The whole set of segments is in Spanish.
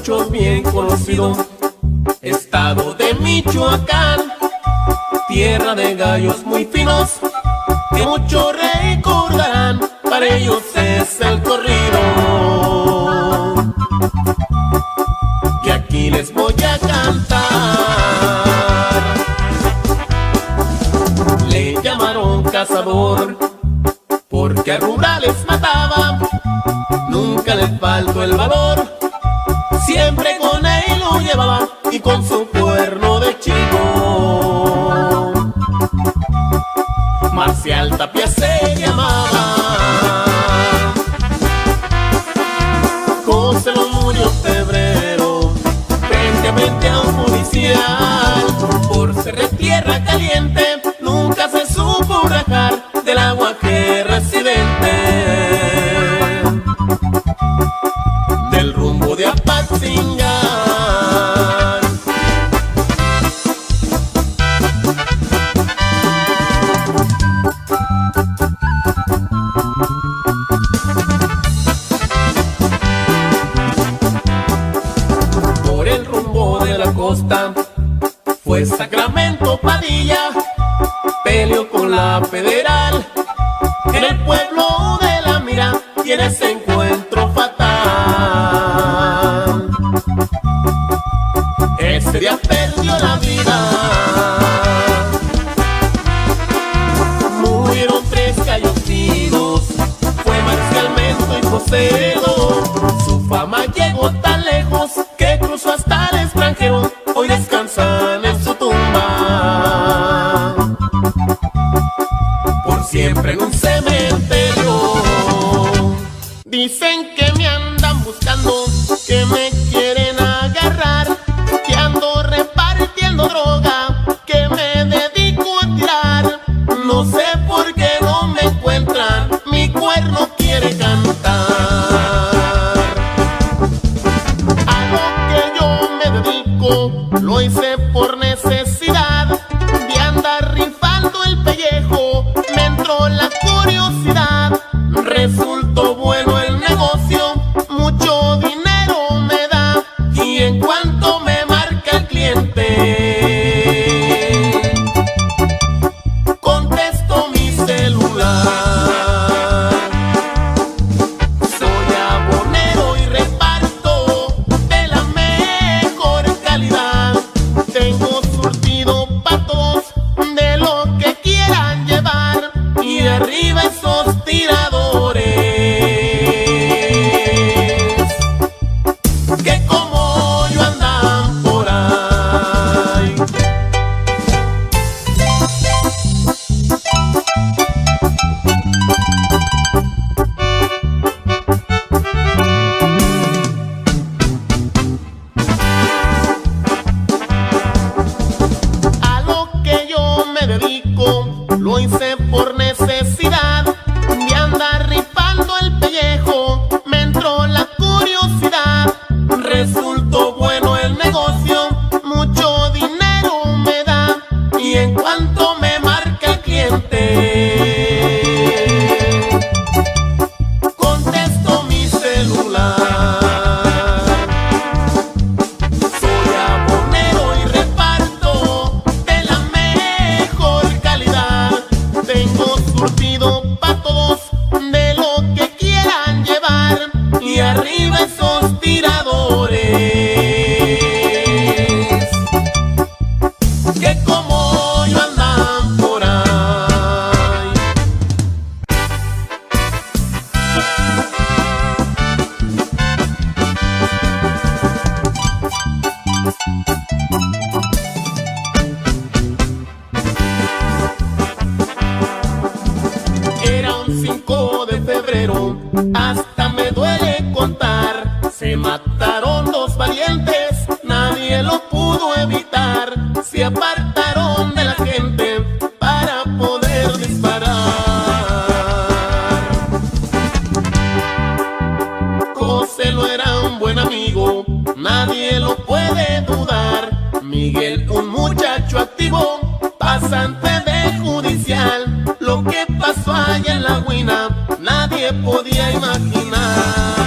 muchos bien conocido. Estado de Michoacán, tierra de gallos muy finos, que muchos recordarán, para ellos es el corrido. Y aquí les voy a cantar. Le llamaron cazador, porque a rurales mataba, nunca le faltó el valor, siempre con él lo llevaba y con su cuerno de chivo. Marcial Tapia se llamaba, José lo murió febrero, frente a un policial, por ser de tierra caliente, nunca se supo rajar del agua que residente del rumbo de Apatzingán. Por el rumbo de la costa fue Sacramento Padilla, peleó con la federal en el pueblo de La Mira, y en ese encuentro fatal, ese día perdió la vida. Murieron 3 gallocinos, fue Marcial Mento y Joselo. Su fama llegó tan lejos que cruzó hasta el extranjero, hoy descansan en su tumba, por siempre en un cementerio. Dicen que me andan buscando, que me quieren agarrar, que ando repartiendo droga, que me dedico a tirar. No sé por qué no me encuentran, mi cuerno quiere cantar. A lo que yo me dedico lo hice por necesidad de andar rifando el pellejo. Me entró la curiosidad, resultó bueno el negocio, mucho dinero me da, y en cuanto me marca el cliente, contesto mi celular. Soy abonero y reparto de la mejor calidad, tengo surtido para todos de lo que quieran llevar, y arriba esos tiradores que como yo andan por ahí. A lo que yo me dedico lo hice por necesidad de andar rifando el pellejo. Me entró la curiosidad, resultó bueno el negocio, mucho dinero me da, y en cuanto me marca el cliente, contesto mi celular. Soy abonero y reparto de la mejor calidad, tengo surtido para todos de lo que quieran llevar, y arriba esos tiradores que como yo andan por ahí. Era un 5 de febrero, hasta me duele contar, se mataron 2 valientes, nadie lo pudo evitar, se apartaron de la gente para poder disparar. Joselo era un buen amigo, nadie lo puede dudar, Miguel un muchacho activo, pasante de judicial, lo que pasó allá en La Huina nadie podía imaginar.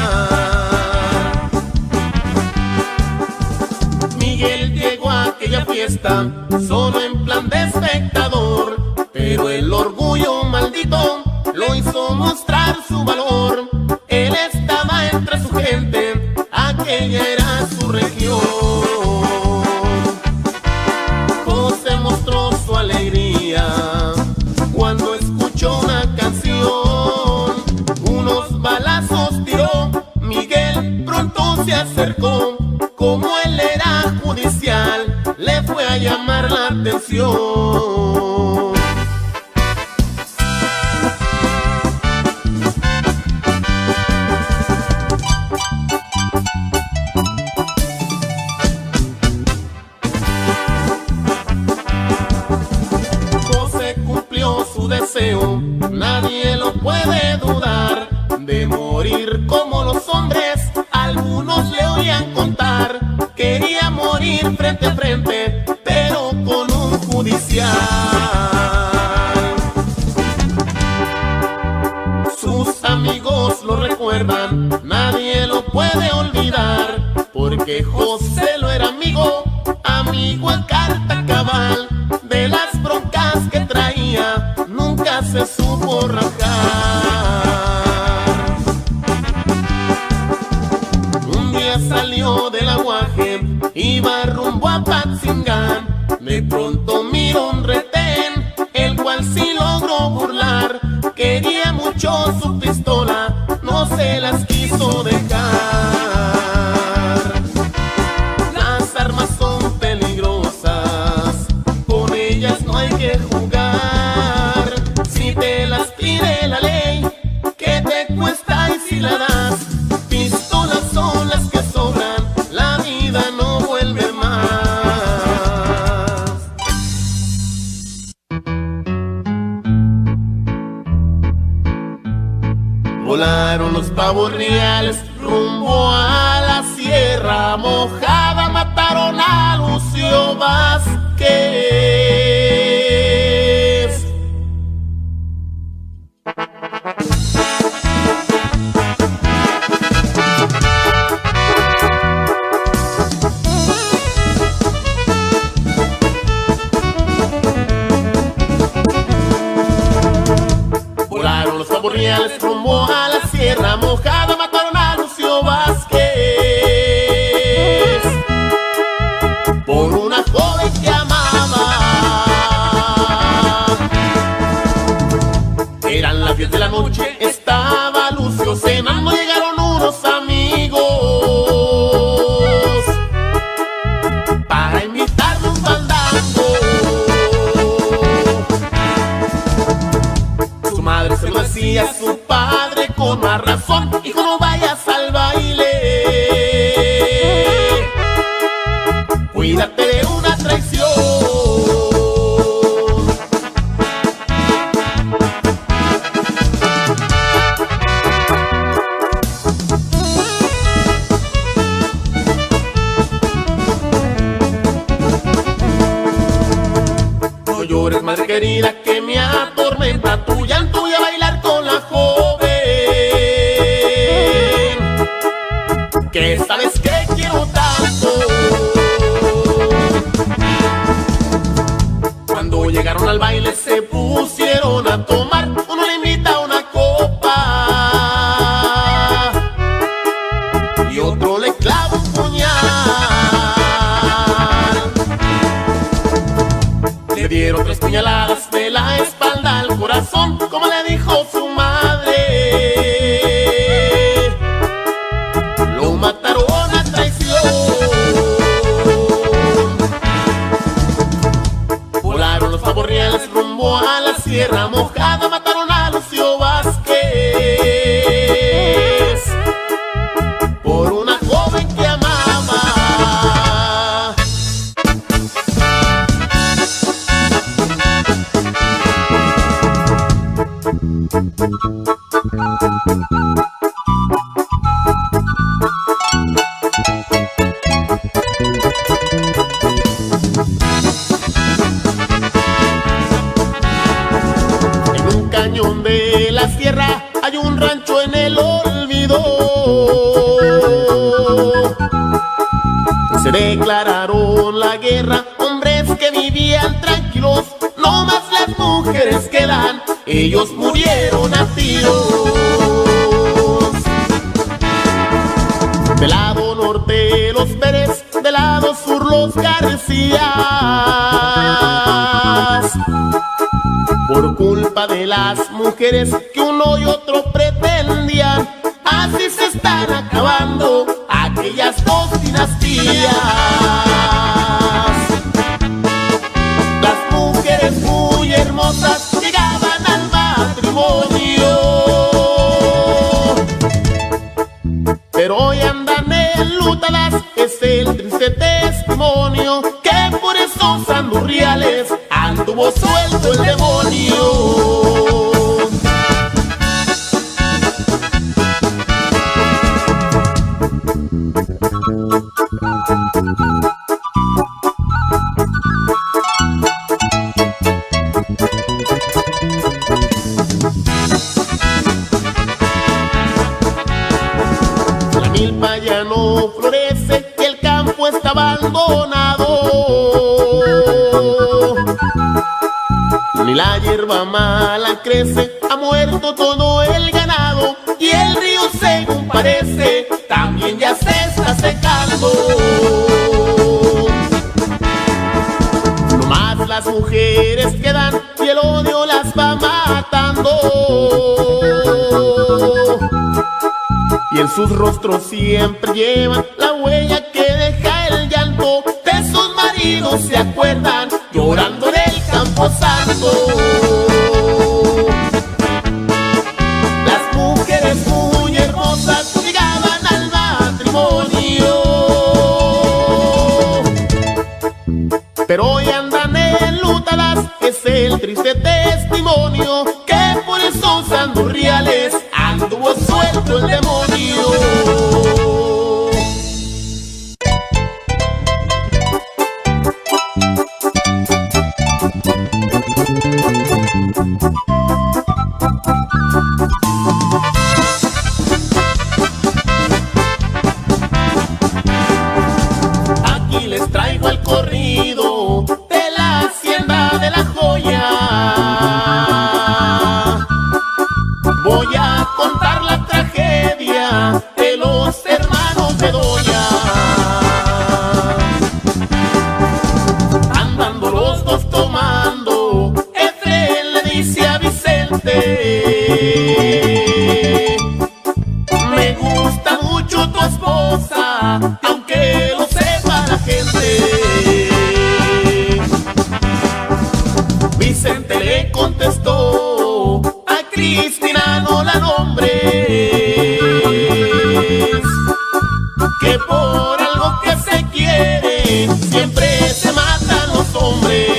aquella fiesta solo en plan de espectador, pero el orgullo maldito lo hizo mostrar su valor. Él estaba entre su gente, aquella era su región. José mostró su alegría cuando escuchó una canción. Unos balazos tiró, Miguel pronto se acercó. Como él era judicial, le fue a llamar la atención. José cumplió su deseo, nadie lo puede dudar, de morir como los hombres. Algunos le oían contar, quería morir frente a frente, pero con un judicial. Sus amigos lo recuerdan, nadie lo puede olvidar, porque José lo era amigo, amigo a carta cabal. De las broncas que traía, nunca se supo rajar. Salió del aguaje, iba rumbo a Patzingán. De pronto miró un retén, el cual sí logró burlar. Quería mucho su pistola, no se las quiso dejar. Las armas son peligrosas, con ellas no hay que jugar. Si te las pide la ley, ¿qué te cuesta y si la das? Pistolas son las que volaron los pavos reales rumbo a la Sierra Mojada. Mataron a Lucio Vázquez. Volaron los pavos reales rumbo a la Sierra Mojada, mataron a Lucio Vázquez por una joven que amaba. Eran las 10 de la noche, estaba Lucio cenando, llegaron unos amigos para invitarle un fandango. Su madre se lo decía a su padre con más razón: hijo, no vayas al baile, cuídate de una traición. No llores, madre querida, que me atormenta tu llanto. Voy a bailar con la joven que sabes que quiero tanto. Cuando llegaron al baile se pusieron a tomar, uno le invita una copa y otro le clava un puñal. Le dieron 3 puñaladas de la espalda al corazón, como le dijo su madre. Mataron a traición. Volaron los pavos reales rumbo a la Sierra Mojada, mataron a Lucio Vázquez por una joven que amaba. De la sierra hay un rancho en el olvido. Se declararon la guerra. que vivían tranquilos, no más las mujeres que dan, ellos murieron a tiros. Del lado norte los Pérez, del lado sur los Garcías, por culpa de las mujeres que uno y otro pretendían, así se están acabando aquellas dos dinastías. Las mujeres muy hermosas llegaban al matrimonio, pero hoy andan enlutadas, es el triste testimonio que por esos andurriales anduvo suelto el demonio. La milpa ya no florece y el campo está abandonado, ni la hierba mala crece, ha muerto todo el ganado y el río, según parece, también ya se está secando. No más las mujeres quedan y el odio las va matando, y en sus rostros siempre llevan la huella que deja el llanto, de sus maridos se acuerdan llorando en el camposanto. Pero hoy andan enlutadas, es el triste testimonio que por esos andurriales anduvo suelto el demonio. Aunque lo sepa la gente, Vicente le contestó, a Cristina no la nombres, que por algo que se quiere siempre se matan los hombres.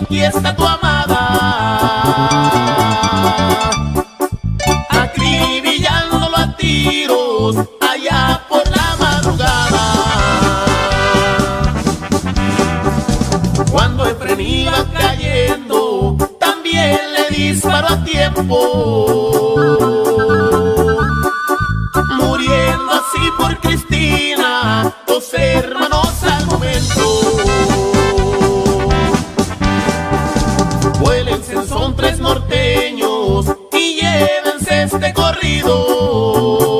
Aquí está tu amada, acribillándolo a tiros allá por la madrugada. Cuando Efren iba cayendo, también le disparó a tiempo, muriendo así por Cristina, dos hermanos al momento. Son tres norteños y llévense este corrido.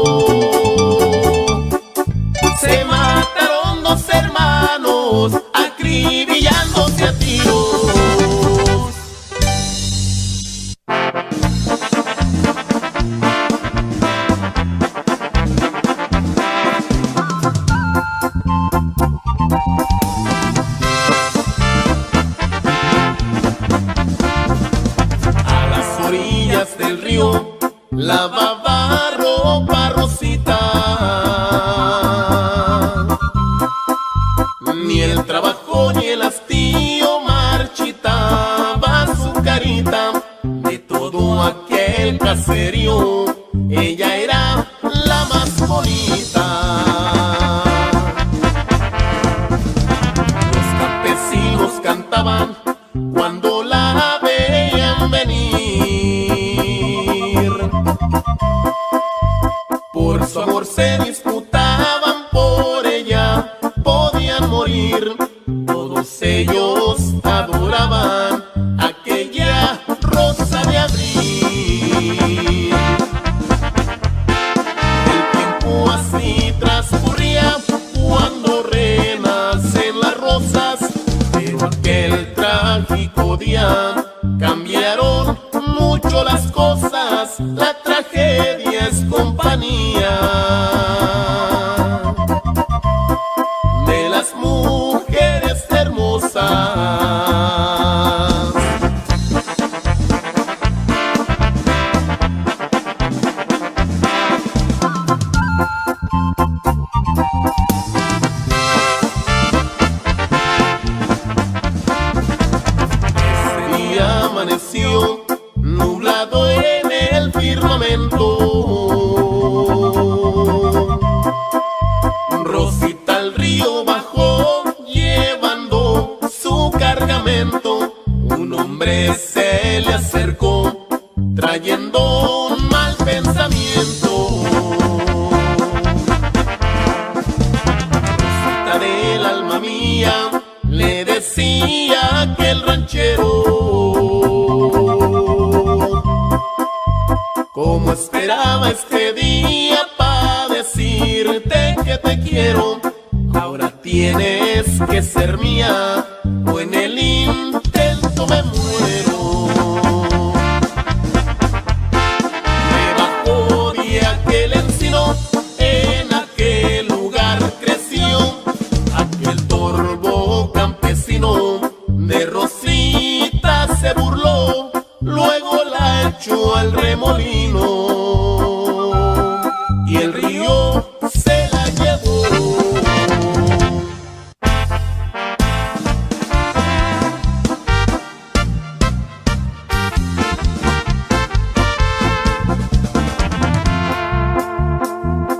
Se mataron dos hermanos acribillándose a tiros. Del río lavaba ropa Rosita, ni el trabajo ni el hastío marchitaba su carita. De todo aquel caserío, ella era la más bonita. Los campesinos cantaban cuando la veían venir, por su amor se disputaban, por ella podían morir. Todos ellos adoraban aquella rosa de abril. El tiempo así transcurría cuando renacen las rosas, pero aquel trágico día cambiaron mucho las cosas. La tragedia es compañía de las mujeres hermosas. Amaneció nublado en el firmamento, Rosita al río bajó llevando su cargamento. Un hombre se le acercó trayendo un mal pensamiento. Rosita del alma mía, le decía aquel ranchero, como esperaba este día para decirte que te quiero. Ahora tienes que ser mía o en el intento me muero. Me bajó de aquel encino, en aquel lugar creció aquel torvo campesino. De Rosita se burló, luego la echó al remolino y el río se la llevó.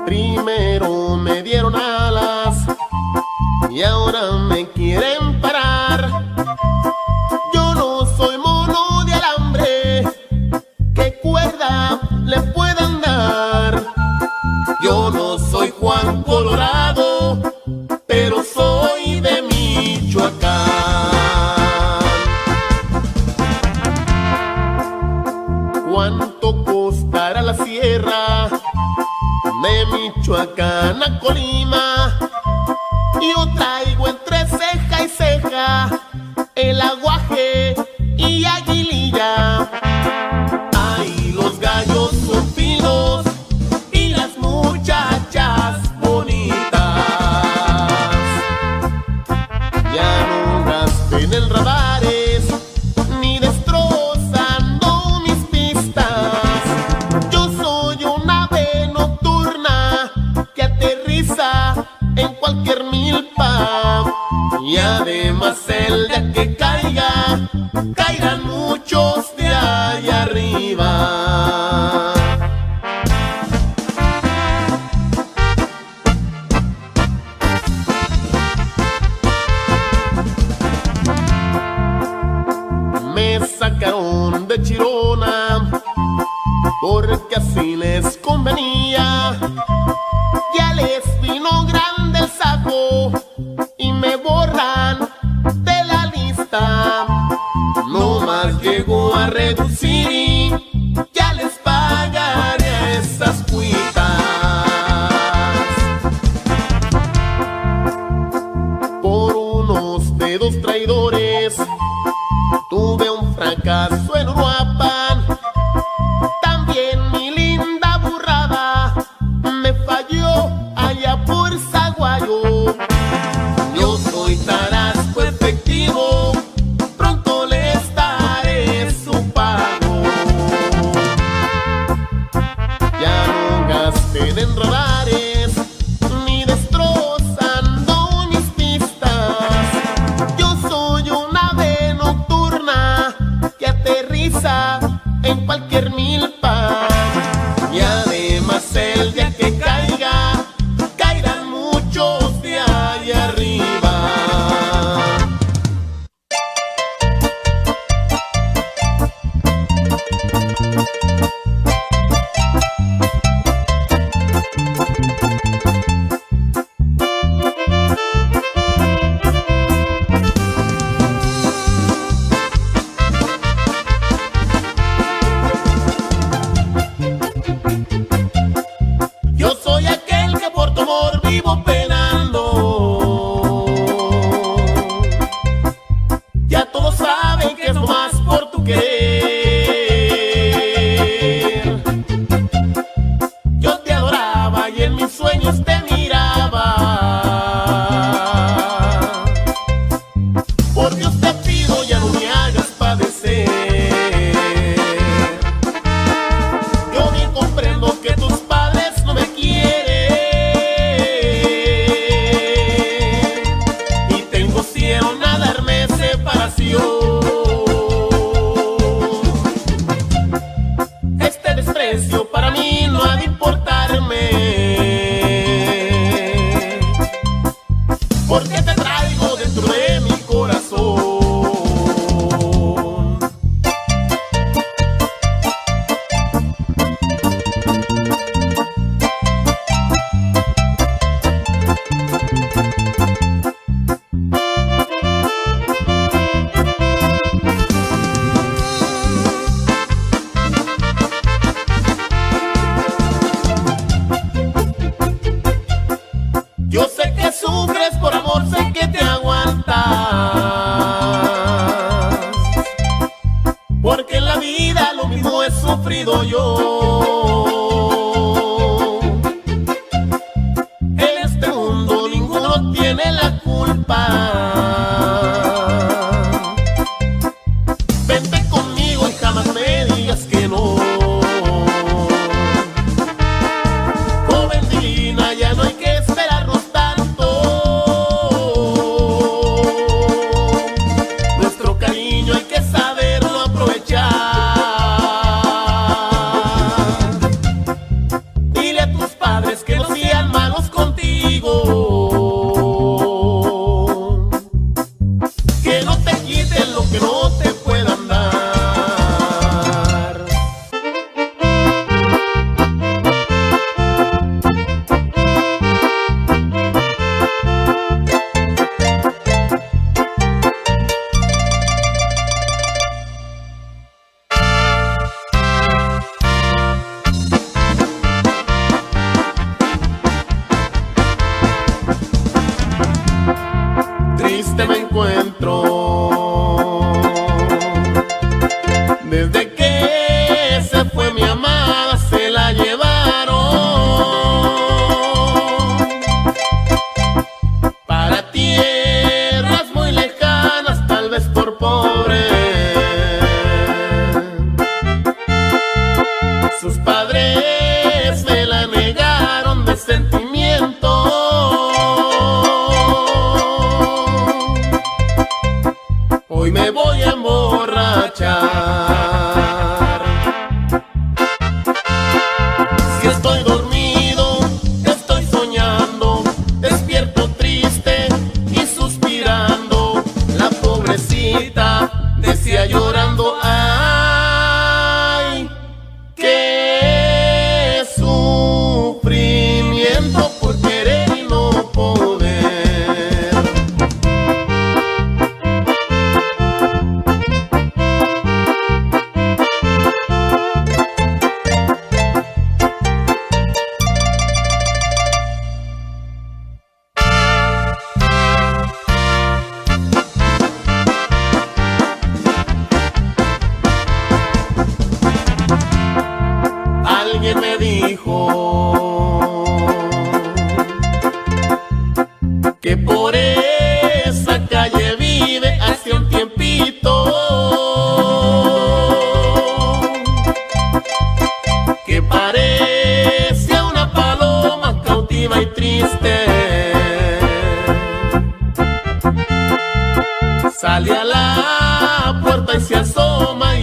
Primero me dieron alas y ahora me quieren parar. Yo no soy mono de alambre que cuerda le puedan dar. Yo no soy Juan Colorado, pero soy de Michoacán. ¿Cuánto costará la sierra de Michoacán a Colima? Yo traigo entre ceja y ceja el aguaje y aguililla. Ay, los gallos son finos y las muchachas bonitas. Ya no gasten el radares ni destrozando mis pistas. Yo soy una ave nocturna que aterriza en cualquier milpa, y además el día que caiga, caerán muchos de allá arriba. Me sacaron de Chirona porque así les convenía. Ya les vino grande el saco y me borran de la lista. No más llegó a reducir y ya les pagaré esas cuitas. Por unos dedos traidores tuve un fracaso en Uruapan. También mi linda burrada me falló allá por Zaguayo. Yo soy tarasco efectivo, pronto les daré su pago. y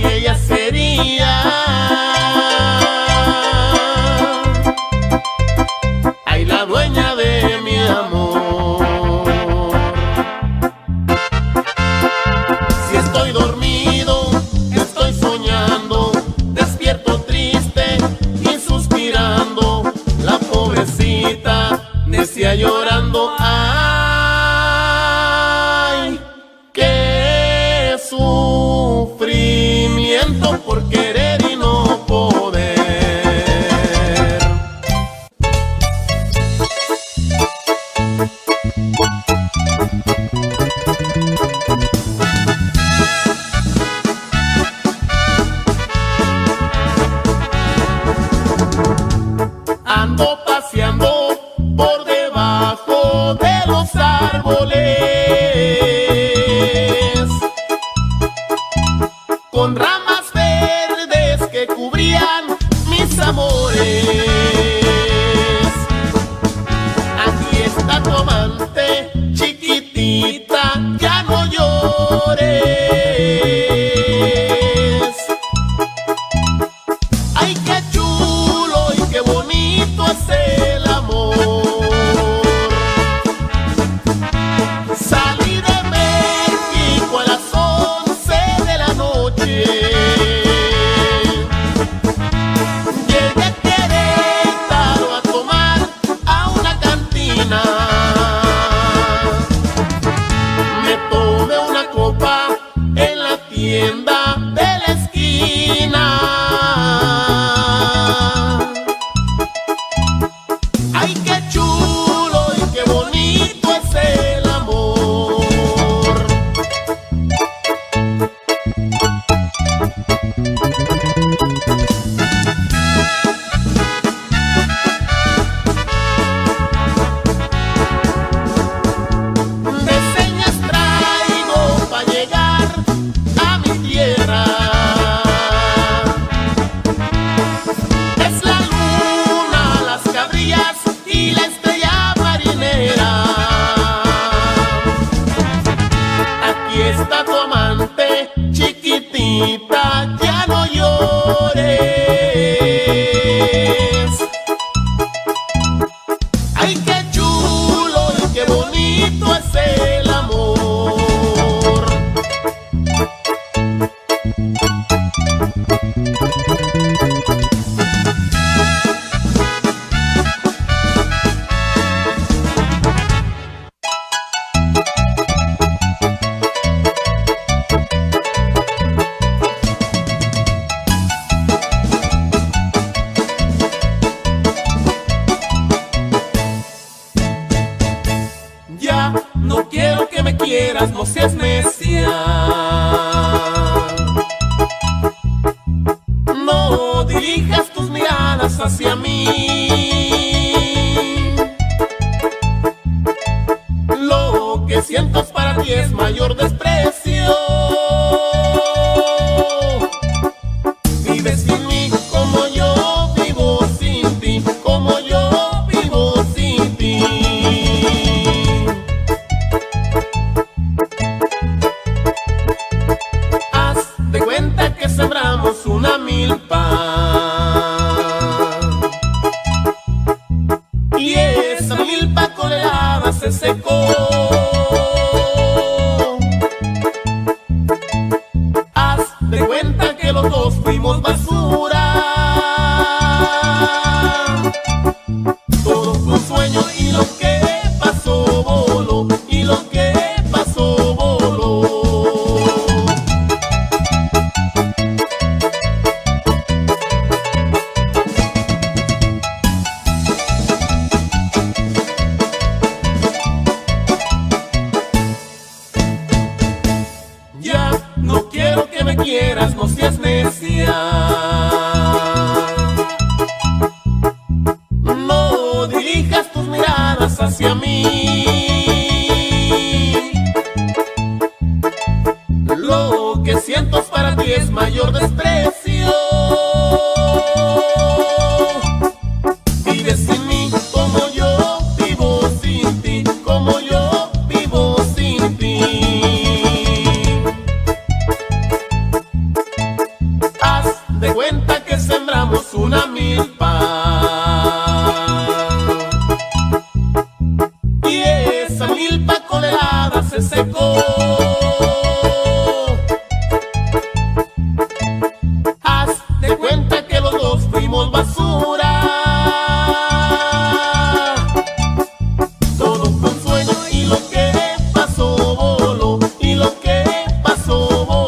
ella sería mis amores. Aquí está tu amante, chiquitita, ya no llores. Ay, qué chulo y qué bonito es el amor. Salí de México a las 11 de la noche. Llegué a Querétaro a tomar a una cantina. Me tomé una copa en la tienda de la esquina. Ay, qué chulo y qué bonito es el amor. De señas traigo pa' llegar a mi tierra. Es la luna, las cabrillas y la estrella marinera. Aquí está tu amante, chiquitita, ya no llores. Ay, qué chulo y qué bonito es el amor. Ya no quiero que me quieras, no seas necia. No dirijas tus miradas hacia mí. Lo que sientas para ti es mayor desprecio. Vives sin mí como yo vivo sin ti, como yo vivo sin ti. Sembramos una milpa y esa milpa con el hada se secó. Haz de cuenta que los dos fuimos basura. Todo fue un sueño y lo que pasó voló, y lo que pasó voló. No quiero que me quieras, no seas necia. No dirijas tus miradas hacia mí. Lo que siento para ti es mayor desprecio. Vives sin mí como yo vivo sin ti, como yo vivo sin ti. De cuenta que sembramos una milpa y esa milpa con el hada se secó. Haz de cuenta que los dos fuimos basura. Todo fue un sueño y lo que pasó voló, y lo que pasó voló.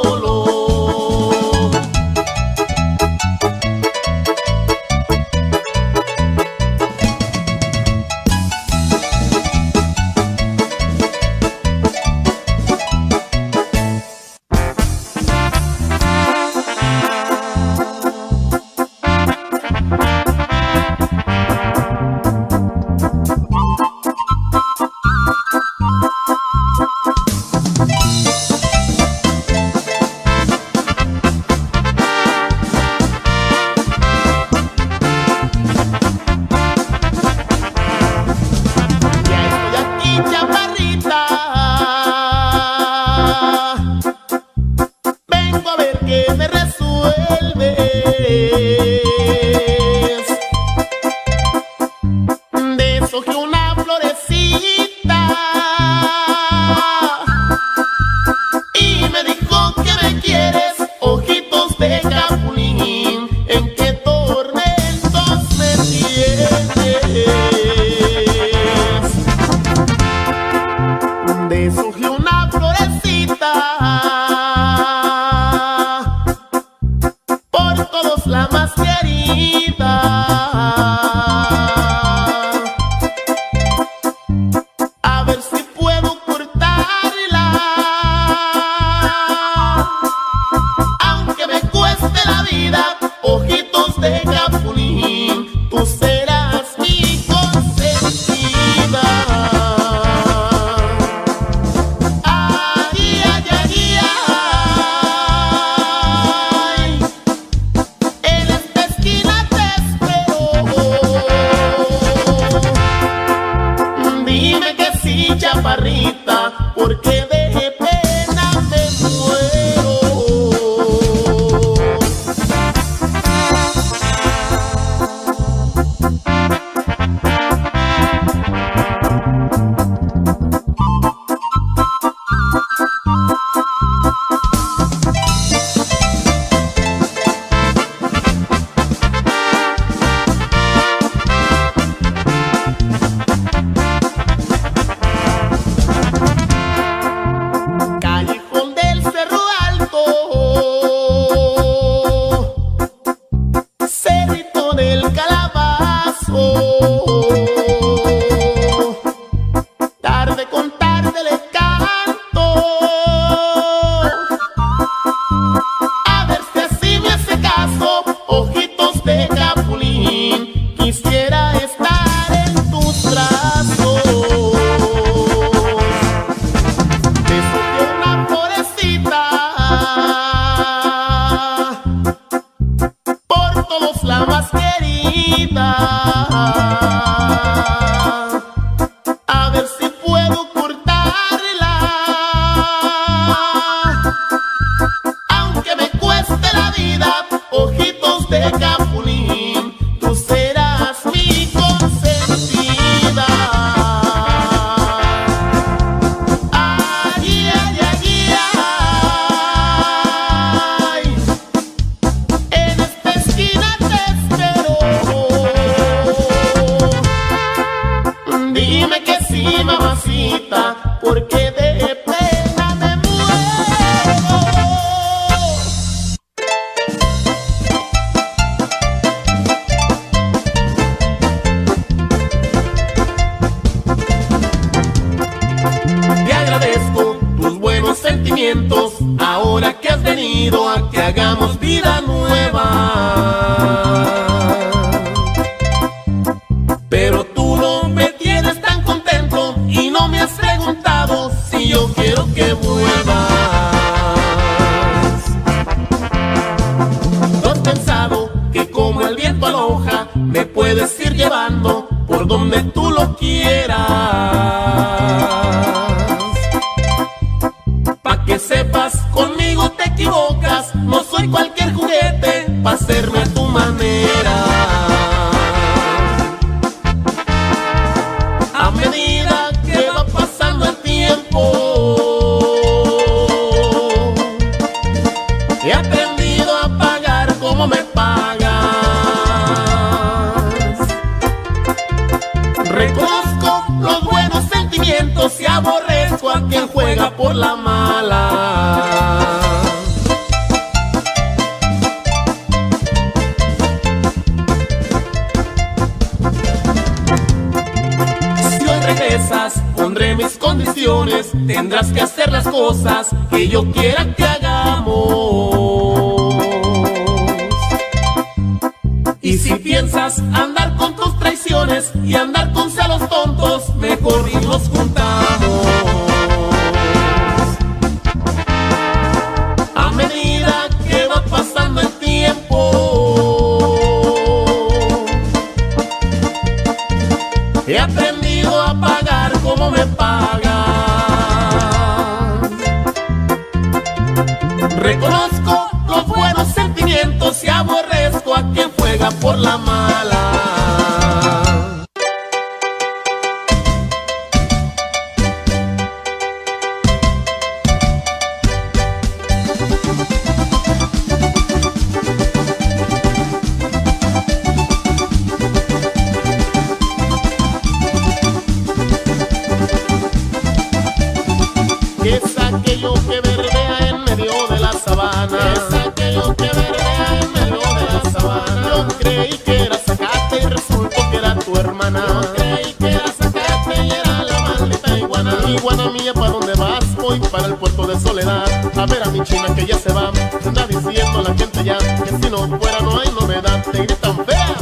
Anda diciendo la gente ya que si no fuera no hay novedad, te gritan fea.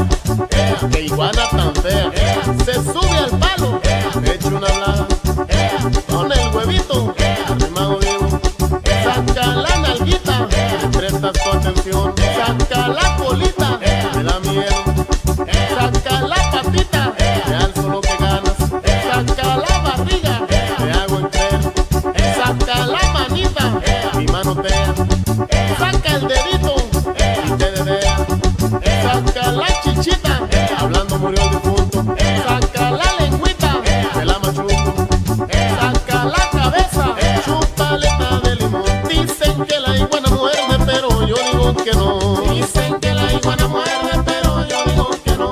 que iguana tan fea, se sube al palo, echa una blada, con el huevito, arrimado vivo, saca la nalguita, presta tu atención, saca la colita, me da miedo, saca la patita, te alzo lo que ganas, saca la barriga, te hago entero, saca la manita, mi manotea, saca el dedito, y te dedea, saca la chichita, hablando murió el difunto, saca la lengüita, me la machuco, saca la cabeza, chúpaleta de limón. Dicen que la iguana muerde, pero yo digo que no. Dicen que la iguana muerde, pero yo digo que no.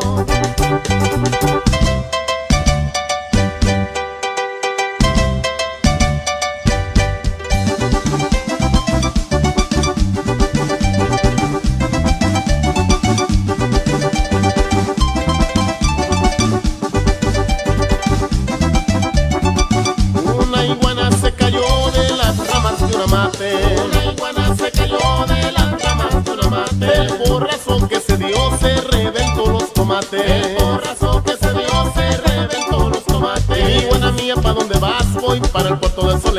Una iguana se cayó de las ramas de una mate. Del porrazo que se dio se reventó los tomates. Del porrazo que se dio se reventó los tomates. Iguana mía, ¿pa' dónde vas? Voy para el puerto de Sol.